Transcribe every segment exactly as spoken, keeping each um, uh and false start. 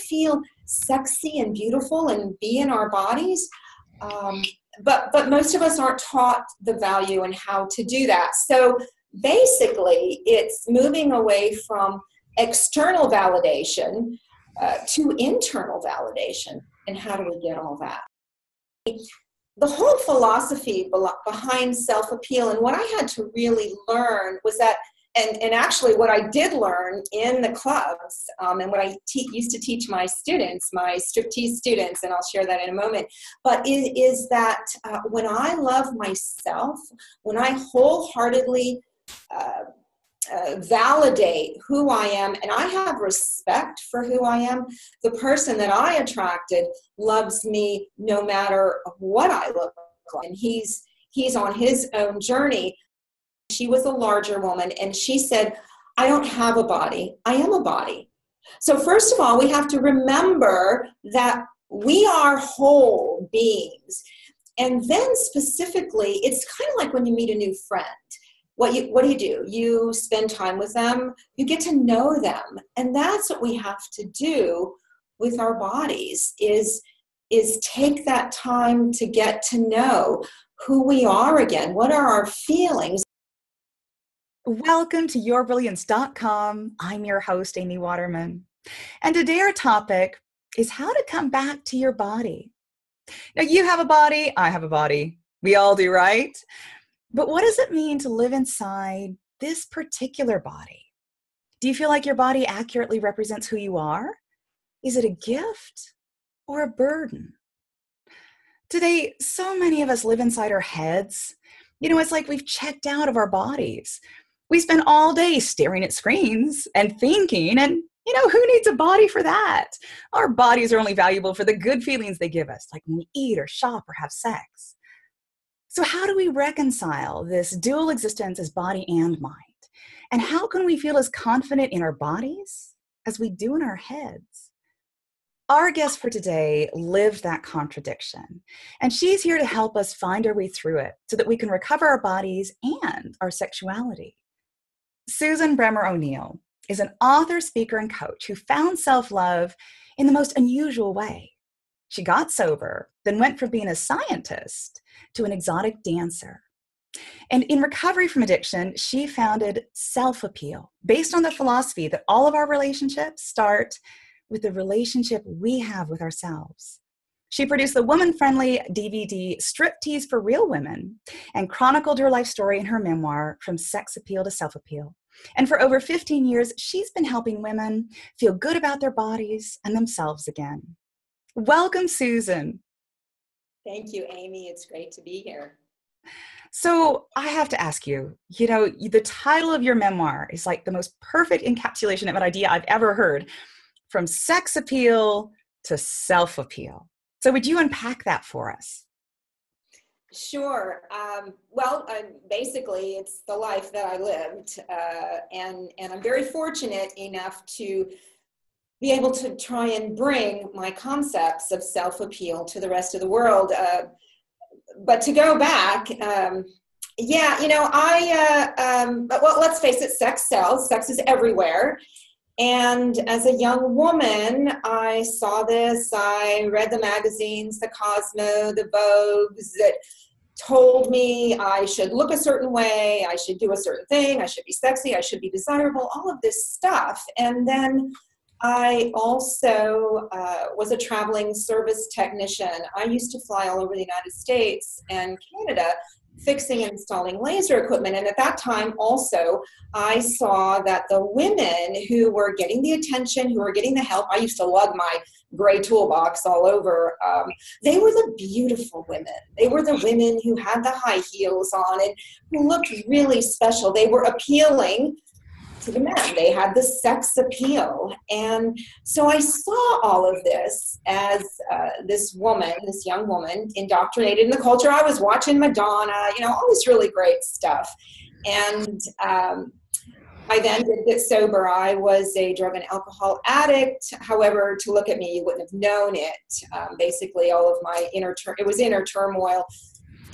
feel sexy and beautiful and be in our bodies. Um, but, but most of us aren't taught the value and how to do that. So basically, it's moving away from external validation uh, to internal validation. And how do we get all that? The whole philosophy behind self-appeal, and what I had to really learn was that, and, and actually what I did learn in the clubs, um, and what I te- used to teach my students, my strip tease students, and I'll share that in a moment, but it is that uh, when I love myself, when I wholeheartedly uh, Uh, validate who I am, and I have respect for who I am, the person that I attracted loves me no matter what I look like. And he's he's on his own journey. She was a larger woman, and she said, I don't have a body. I am a body. So first of all, we have to remember that we are whole beings. And then specifically, it's kind of like when you meet a new friend. What, you, what do you do? You spend time with them. You get to know them. And that's what we have to do with our bodies is, is take that time to get to know who we are again. What are our feelings? Welcome to your brilliance dot com. I'm your host, Amy Waterman. And today our topic is how to come back to your body. Now, you have a body. I have a body. We all do, right? But what does it mean to live inside this particular body? Do you feel like your body accurately represents who you are? Is it a gift or a burden? Today, so many of us live inside our heads. You know, it's like we've checked out of our bodies. We spend all day staring at screens and thinking, and you know, who needs a body for that? Our bodies are only valuable for the good feelings they give us, like when we eat or shop or have sex. So how do we reconcile this dual existence as body and mind? And how can we feel as confident in our bodies as we do in our heads? Our guest for today lived that contradiction, and she's here to help us find our way through it so that we can recover our bodies and our sexuality. Susan Bremer O'Neill is an author, speaker, and coach who found self-love in the most unusual way. She got sober, then went from being a scientist to an exotic dancer. And in recovery from addiction, she founded Self Appeal, based on the philosophy that all of our relationships start with the relationship we have with ourselves. She produced the woman-friendly D V D Strip Tease for Real Women and chronicled her life story in her memoir, From Sex Appeal to Self-Appeal. And for over fifteen years, she's been helping women feel good about their bodies and themselves again. Welcome, Susan. Thank you, Amy. It's great to be here. So I have to ask you, you know, the title of your memoir is like the most perfect encapsulation of an idea I've ever heard, from sex appeal to self-appeal. So would you unpack that for us? Sure. Um, well, I, basically, it's the life that I lived. Uh, and, and I'm very fortunate enough to be able to try and bring my concepts of self-appeal to the rest of the world. Uh, but to go back, um, yeah, you know, I, uh, um, but, well, let's face it, sex sells. Sex is everywhere. And as a young woman, I saw this. I read the magazines, the Cosmo, the Vogues, that told me I should look a certain way, I should do a certain thing, I should be sexy, I should be desirable, all of this stuff. And then I also uh, was a traveling service technician. I used to fly all over the United States and Canada, fixing and installing laser equipment. And at that time also, I saw that the women who were getting the attention, who were getting the help, I used to lug my gray toolbox all over, um, they were the beautiful women. They were the women who had the high heels on and who looked really special. They were appealing to the men. They had the sex appeal. And so I saw all of this as uh, this woman, this young woman, indoctrinated in the culture. I was watching Madonna, you know, all this really great stuff. And um, I then did get sober. I was a drug and alcohol addict. However, to look at me, you wouldn't have known it. Um, basically, all of my inner, tur- it was inner turmoil.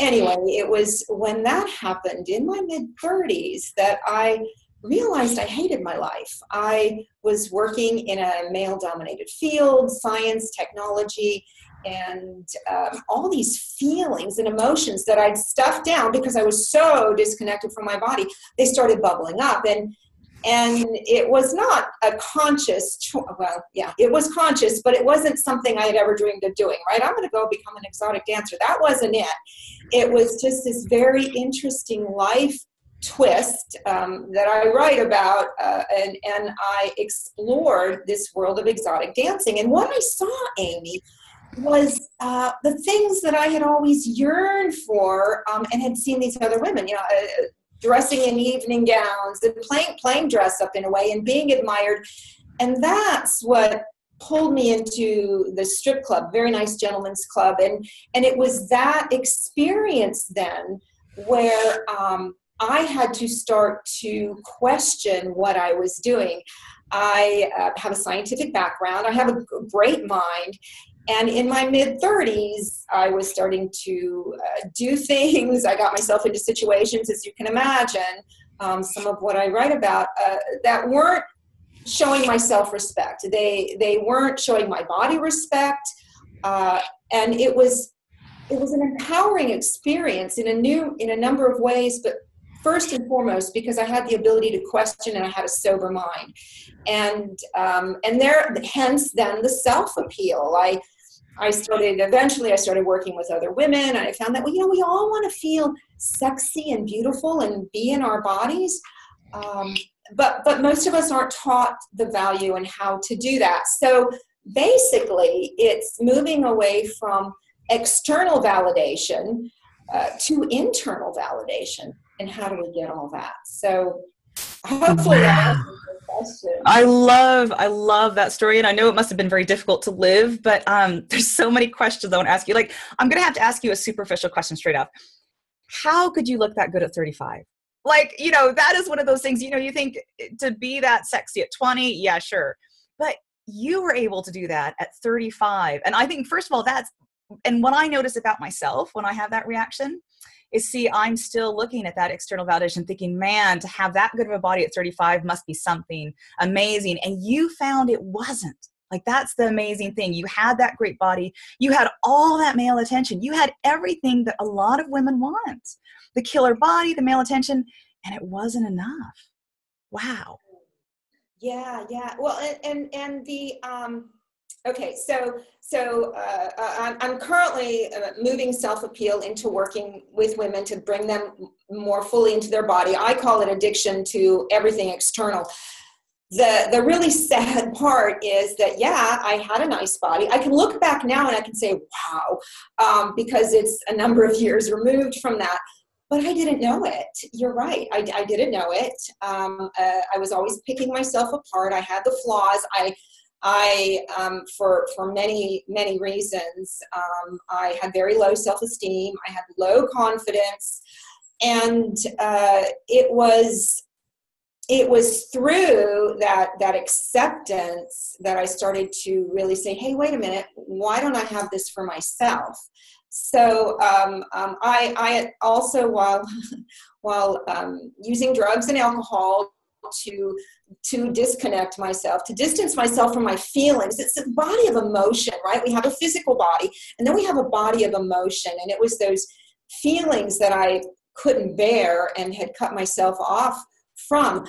Anyway, it was when that happened in my mid-thirties that I realized I hated my life. I was working in a male-dominated field, science, technology, and um, all these feelings and emotions that I'd stuffed down because I was so disconnected from my body. They started bubbling up, and and it was not a conscious, well, yeah, it was conscious, but it wasn't something I had ever dreamed of doing, right? I'm going to go become an exotic dancer. That wasn't it. It was just this very interesting life twist um, that I write about, uh, and, and I explored this world of exotic dancing. And what I saw, Amy, was uh, the things that I had always yearned for um, and had seen these other women, you know, uh, dressing in evening gowns and playing, playing dress up in a way and being admired. And that's what pulled me into the strip club, Very Nice Gentlemen's Club. And, and it was that experience then where um, I had to start to question what I was doing. I uh, have a scientific background. I have a great mind. And in my mid thirties, I was starting to uh, do things. I got myself into situations, as you can imagine, um, some of what I write about, uh, that weren't showing my self-respect. They, they weren't showing my body respect. Uh, and it was, it was an empowering experience in a, new, in a number of ways, but first and foremost, because I had the ability to question and I had a sober mind. And, um, and there, hence then the self-appeal. I, I started, eventually I started working with other women, and I found that, well, you know, we all want to feel sexy and beautiful and be in our bodies. Um, but, but most of us aren't taught the value and how to do that. So basically it's moving away from external validation uh, to internal validation. And how do we get all that? So hopefully that answers your question. I love, I love that story. And I know it must have been very difficult to live, but um, there's so many questions I want to ask you. Like, I'm going to have to ask you a superficial question straight up. How could you look that good at thirty-five? Like, you know, that is one of those things, you know, you think to be that sexy at twenty, yeah, sure. But you were able to do that at thirty-five. And I think, first of all, that's, and what I notice about myself when I have that reaction is, see, I'm still looking at that external validation thinking, man, to have that good of a body at thirty-five must be something amazing. And you found it wasn't. Like, that's the amazing thing. You had that great body. You had all that male attention. You had everything that a lot of women want. The killer body, the male attention, and it wasn't enough. Wow. Yeah, yeah. Well, and, and, and the, um, Okay, so so uh, I'm, I'm currently uh, moving self-appeal into working with women to bring them more fully into their body. I call it addiction to everything external. The, the really sad part is that, yeah, I had a nice body. I can look back now and I can say, wow, um, because it's a number of years removed from that. But I didn't know it. You're right. I, I didn't know it. Um, uh, I was always picking myself apart. I had the flaws. I I, um, for, for many, many reasons, um, I had very low self-esteem, I had low confidence, and uh, it was, it was through that, that acceptance that I started to really say, hey, wait a minute, why don't I have this for myself? So um, um, I, I also, while, while um, using drugs and alcohol, to to disconnect myself, to distance myself from my feelings. It's a body of emotion, right? We have a physical body, and then we have a body of emotion. And it was those feelings that I couldn't bear and had cut myself off from.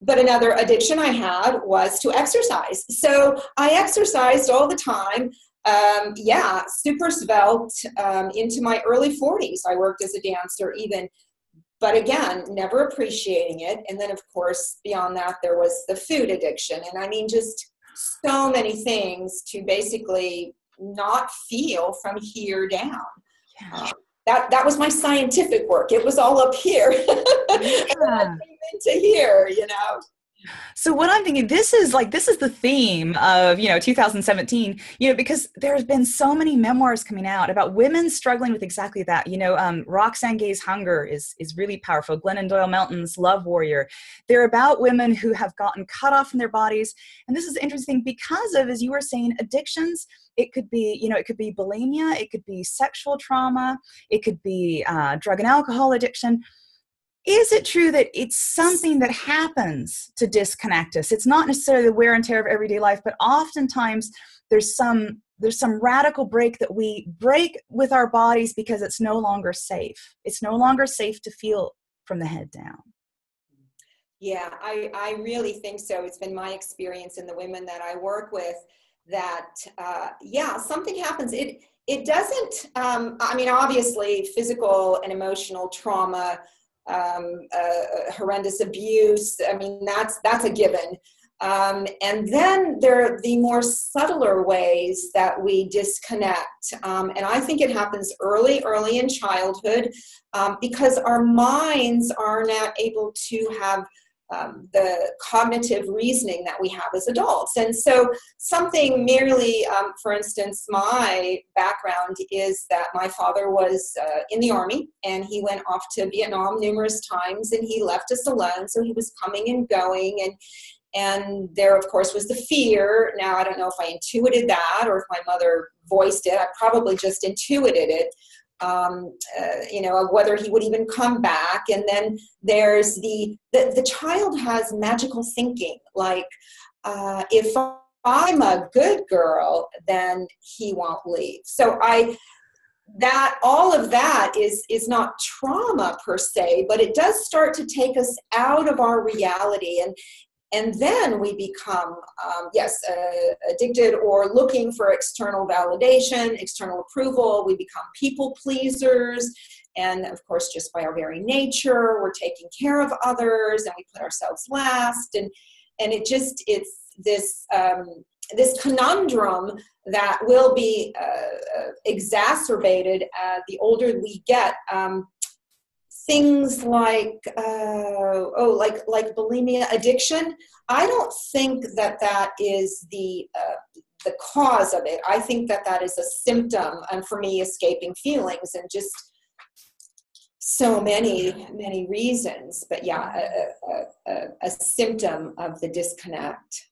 But another addiction I had was to exercise. So I exercised all the time. Um, yeah, super svelte um, into my early forties. I worked as a dancer even. But again, never appreciating it. And then, of course, beyond that, there was the food addiction. And I mean, just so many things to basically not feel from here down. Yeah. Um, that, that was my scientific work. It was all up here. Yeah. And then I came into here, you know. So what I'm thinking, this is like, this is the theme of, you know, two thousand seventeen, you know, because there's been so many memoirs coming out about women struggling with exactly that. You know, um, Roxane Gay's Hunger is, is really powerful. Glennon Doyle Mountain's Love Warrior. They're about women who have gotten cut off from their bodies. And this is interesting because of, as you were saying, addictions. It could be, you know, it could be bulimia. It could be sexual trauma. It could be uh, drug and alcohol addiction. Is it true that it's something that happens to disconnect us? It's not necessarily the wear and tear of everyday life, but oftentimes there's some there's some radical break that we break with our bodies because it's no longer safe. It's no longer safe to feel from the head down. Yeah, I, I really think so. It's been my experience in the women that I work with that, uh, yeah, something happens. It, it doesn't, um, I mean, obviously physical and emotional trauma, um, uh, horrendous abuse. I mean, that's, that's a given. Um, and then there are the more subtler ways that we disconnect. Um, and I think it happens early, early in childhood, um, because our minds are not able to have um, the cognitive reasoning that we have as adults. And so something merely, um, for instance, my background is that my father was uh, in the Army, and he went off to Vietnam numerous times, and he left us alone. So he was coming and going, and And there, of course, was the fear. Now, I don't know if I intuited that or if my mother voiced it. I probably just intuited it, um, uh, you know, of whether he would even come back. And then there's the, the, the child has magical thinking. Like, uh, if I'm a good girl, then he won't leave. So I... that all of that is is not trauma per se, but it does start to take us out of our reality, and and then we become um, yes uh, addicted or looking for external validation, external approval. We become people pleasers, and of course, just by our very nature, we're taking care of others, and we put ourselves last, and and it just it's this. Um, this conundrum that will be uh, exacerbated uh, the older we get. Um, things like, uh, oh, like, like bulimia, addiction. I don't think that that is the, uh, the cause of it. I think that that is a symptom, and for me, escaping feelings and just so many, many reasons, but yeah, a, a, a symptom of the disconnect.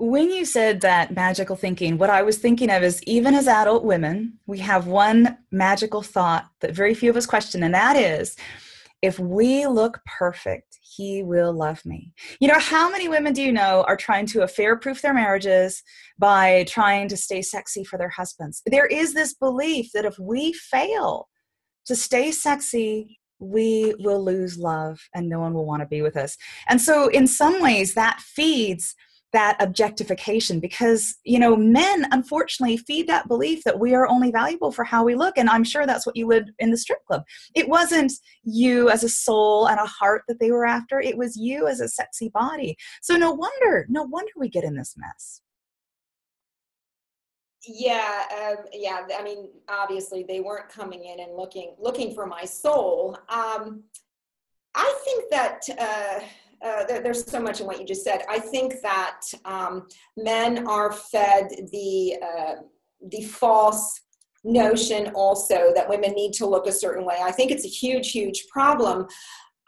When you said that magical thinking, what I was thinking of is even as adult women, we have one magical thought that very few of us question, and that is, if we look perfect, he will love me. You know, how many women do you know are trying to affair-proof their marriages by trying to stay sexy for their husbands? There is this belief that if we fail to stay sexy, we will lose love and no one will want to be with us. And so in some ways that feeds that objectification, because, you know, men unfortunately feed that belief that we are only valuable for how we look. And I'm sure that's what you lived in the strip club. It wasn't you as a soul and a heart that they were after. It was you as a sexy body. So no wonder, no wonder we get in this mess. Yeah. Um, yeah. I mean, obviously they weren't coming in and looking, looking for my soul. Um, I think that, uh, Uh, there, there's so much in what you just said. I think that um, men are fed the uh, the false notion also that women need to look a certain way. I think it's a huge, huge problem.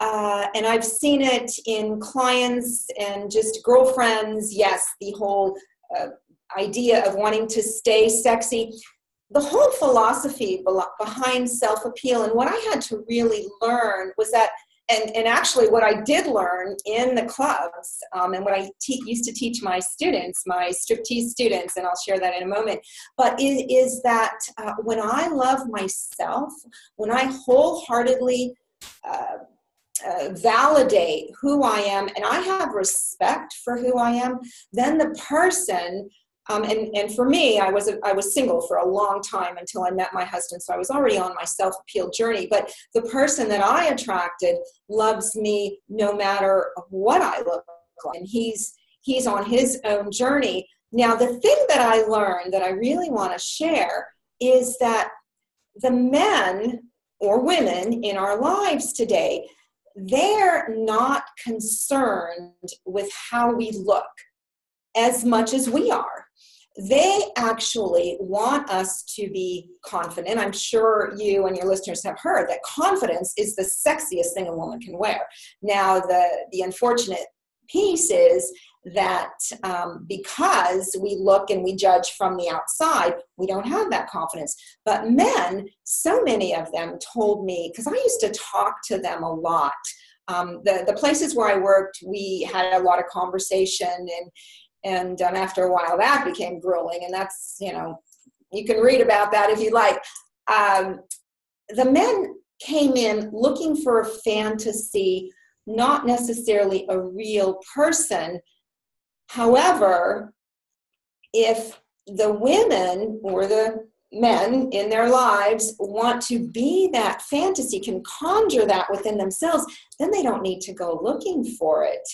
Uh, and I've seen it in clients and just girlfriends. Yes, the whole uh, idea of wanting to stay sexy. The whole philosophy behind self-appeal, and what I had to really learn was that And, and actually what I did learn in the clubs um, and what I te- used to teach my students, my strip tease students, and I'll share that in a moment, but it is that uh, when I love myself, when I wholeheartedly uh, uh, validate who I am and I have respect for who I am, then the person, um, and, and for me, I was, a, I was single for a long time until I met my husband, so I was already on my self-appeal journey, but the person that I attracted loves me no matter what I look like, and he's, he's on his own journey. Now, the thing that I learned that I really want to share is that the men or women in our lives today, they're not concerned with how we look as much as we are. They actually want us to be confident. I'm sure you and your listeners have heard that confidence is the sexiest thing a woman can wear. Now, the, the unfortunate piece is that um, because we look and we judge from the outside, we don't have that confidence. But men, so many of them told me, because I used to talk to them a lot Um, the, the places where I worked, we had a lot of conversation, and, and um, after a while that became grueling, and that's, you know, you can read about that if you like. Um, the men came in looking for a fantasy, not necessarily a real person. However, if the women or the men in their lives want to be that fantasy, can conjure that within themselves, then they don't need to go looking for it.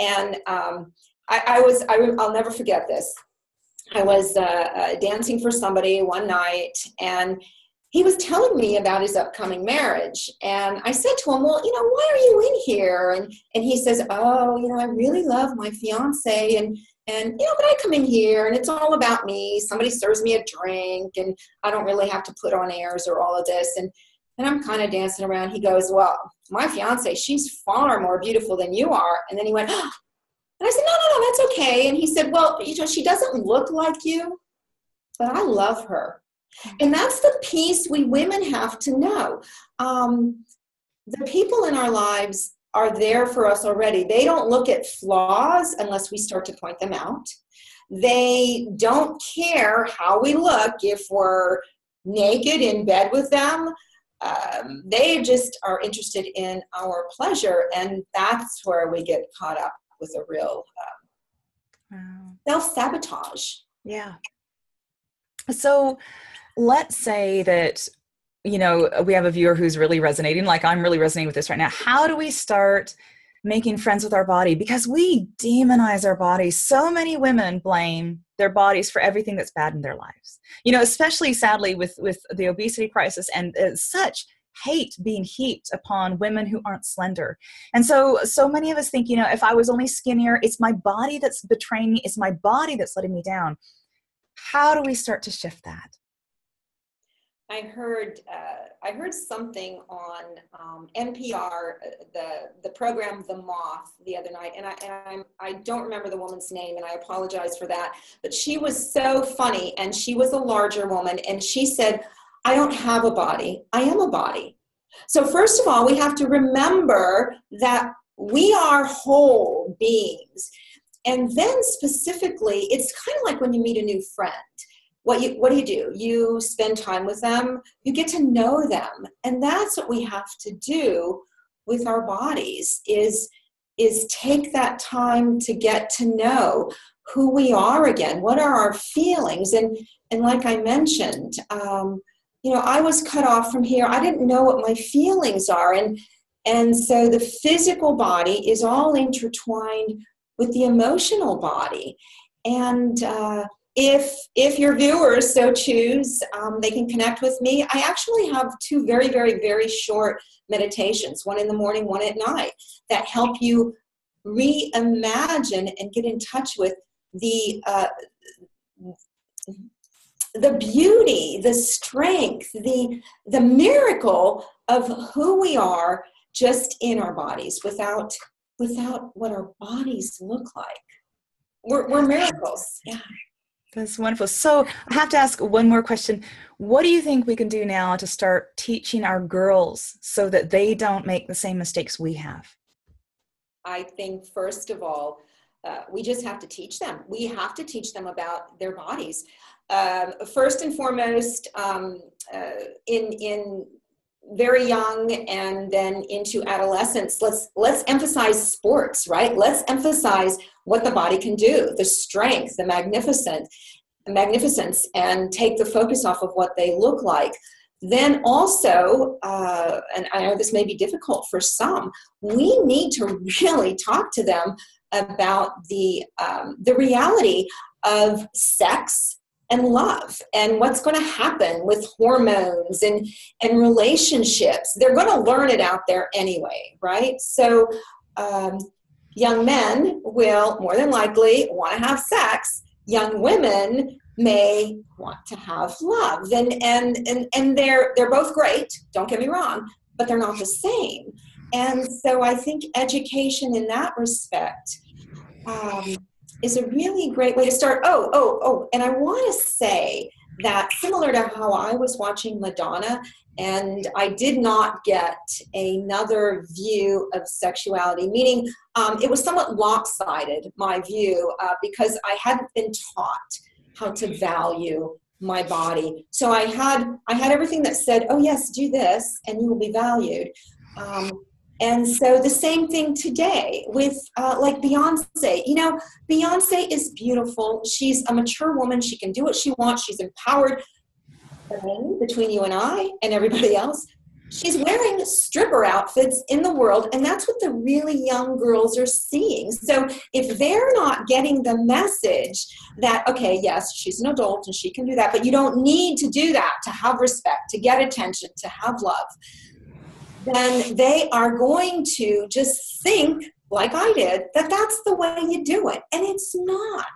And um, I, I was, I, I'll never forget this. I was uh, uh, dancing for somebody one night, and he was telling me about his upcoming marriage. And I said to him, well, you know, why are you in here? And, and he says, oh, you know, I really love my fiance, and, and, you know, but I come in here and it's all about me. Somebody serves me a drink and I don't really have to put on airs or all of this. And, and I'm kind of dancing around. He goes, well, my fiance, she's far more beautiful than you are. And then he went, oh. And I said, no, no, no, that's okay. And he said, well, you know, she doesn't look like you, but I love her. And that's the piece we women have to know. Um, the people in our lives are there for us already. They don't look at flaws unless we start to point them out. They don't care how we look if we're naked in bed with them. Um, they just are interested in our pleasure, and that's where we get caught up with a real um, wow. self-sabotage. Yeah. So let's say that, you know, we have a viewer who's really resonating, like I'm really resonating with this right now. How do we start making friends with our body? Because we demonize our bodies. So many women blame their bodies for everything that's bad in their lives. You know, especially sadly with, with the obesity crisis and uh, such hate being heaped upon women who aren't slender. And so, so many of us think, you know, if I was only skinnier, it's my body that's betraying me. It's my body that's letting me down. How do we start to shift that? I heard uh, I heard something on um, N P R, the the program The Moth, the other night, and I and I'm, I don't remember the woman's name, and I apologize for that. But she was so funny, and she was a larger woman, and she said, "I don't have a body. I am a body." So first of all, we have to remember that we are whole beings. And then specifically, it's kind of like when you meet a new friend. What you, what do you do? You spend time with them, you get to know them. And that's what we have to do with our bodies, is, is take that time to get to know who we are again. What are our feelings? And, and like I mentioned, um, you know, I was cut off from here. I didn't know what my feelings are. And, and so the physical body is all intertwined with the emotional body. And uh, if, if your viewers so choose, um, they can connect with me. I actually have two very, very, very short meditations, one in the morning, one at night, that help you reimagine and get in touch with the, uh, the beauty, the strength, the, the miracle of who we are just in our bodies, without without what our bodies look like. We're, we're miracles. Yeah. That's wonderful. So I have to ask one more question. What do you think we can do now to start teaching our girls so that they don't make the same mistakes we have? I think, first of all, uh, we just have to teach them. We have to teach them about their bodies. Uh, first and foremost, um, uh, in, in, very young and then into adolescence, let's let's emphasize sports, right? Let's emphasize what the body can do, the strength, the magnificent, the magnificence, and take the focus off of what they look like. Then also, uh, and I know this may be difficult for some, we need to really talk to them about the um, the reality of sex and love, and what's going to happen with hormones and, and relationships. They're going to learn it out there anyway, right? So um, young men will more than likely want to have sex. Young women may want to have love. And, and, and, and they're, they're both great, don't get me wrong, but they're not the same. And so I think education in that respect um, is a really great way to start. Oh, oh, oh, and I want to say that similar to how I was watching Madonna And I did not get another view of sexuality, meaning um, it was somewhat lopsided, my view, uh, because I hadn't been taught how to value my body. So I had, I had everything that said, oh yes, do this and you will be valued. Um, and so the same thing today with uh, like Beyonce. You know, Beyonce is beautiful. She's a mature woman. She can do what she wants. She's empowered. Between you and I and everybody else, she's wearing stripper outfits in the world, and that's what the really young girls are seeing. So if they're not getting the message that, okay, yes, she's an adult and she can do that, but you don't need to do that to have respect, to get attention, to have love, then they are going to just think, like I did, that that's the way you do it, and it's not.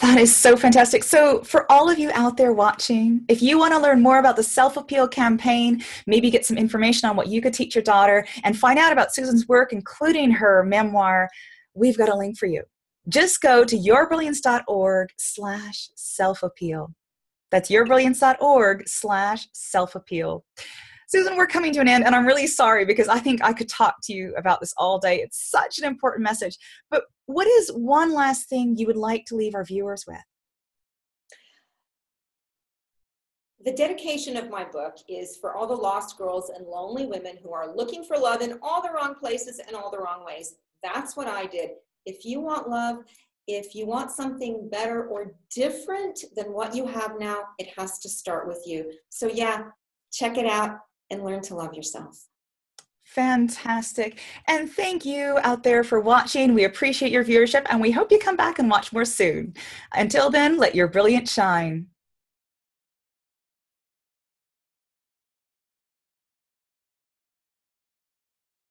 That is so fantastic. So for all of you out there watching, if you want to learn more about the Self-Appeal campaign, maybe get some information on what you could teach your daughter and find out about Susan's work, including her memoir, we've got a link for you. Just go to yourbrilliance.org slash self-appeal. That's yourbrilliance.org slash self-appeal. Susan, we're coming to an end, and I'm really sorry because I think I could talk to you about this all day. It's such an important message. But what is one last thing you would like to leave our viewers with? The dedication of my book is for all the lost girls and lonely women who are looking for love in all the wrong places and all the wrong ways. That's what I did. If you want love, if you want something better or different than what you have now, it has to start with you. So yeah, check it out and learn to love yourself. Fantastic. And thank you out there for watching. We appreciate your viewership, and we hope you come back and watch more soon. Until then, let your brilliance shine.